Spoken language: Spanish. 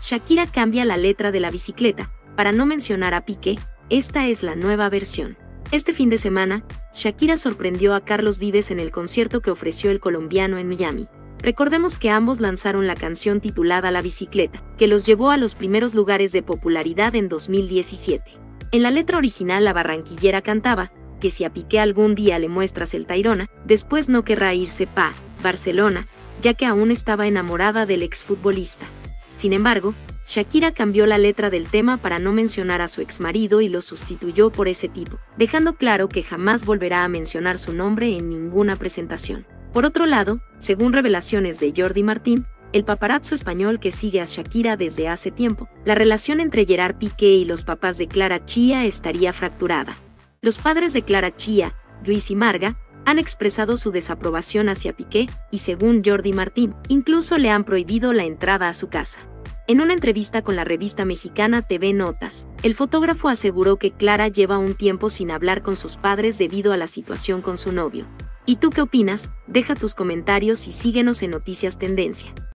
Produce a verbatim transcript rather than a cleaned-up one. Shakira cambia la letra de La Bicicleta, para no mencionar a Piqué, esta es la nueva versión. Este fin de semana, Shakira sorprendió a Carlos Vives en el concierto que ofreció el colombiano en Miami. Recordemos que ambos lanzaron la canción titulada La Bicicleta, que los llevó a los primeros lugares de popularidad en dos mil diecisiete. En la letra original la barranquillera cantaba, que si a Piqué algún día le muestras el Tayrona, después no querrá irse pa' Barcelona, ya que aún estaba enamorada del exfutbolista. Sin embargo, Shakira cambió la letra del tema para no mencionar a su exmarido y lo sustituyó por ese tipo, dejando claro que jamás volverá a mencionar su nombre en ninguna presentación. Por otro lado, según revelaciones de Jordi Martín, el paparazzo español que sigue a Shakira desde hace tiempo, la relación entre Gerard Piqué y los papás de Clara Chía estaría fracturada. Los padres de Clara Chía, Luis y Marga, han expresado su desaprobación hacia Piqué y, según Jordi Martín, incluso le han prohibido la entrada a su casa. En una entrevista con la revista mexicana T V Notas, el fotógrafo aseguró que Clara lleva un tiempo sin hablar con sus padres debido a la situación con su novio. ¿Y tú qué opinas? Deja tus comentarios y síguenos en Noticias Tendencia.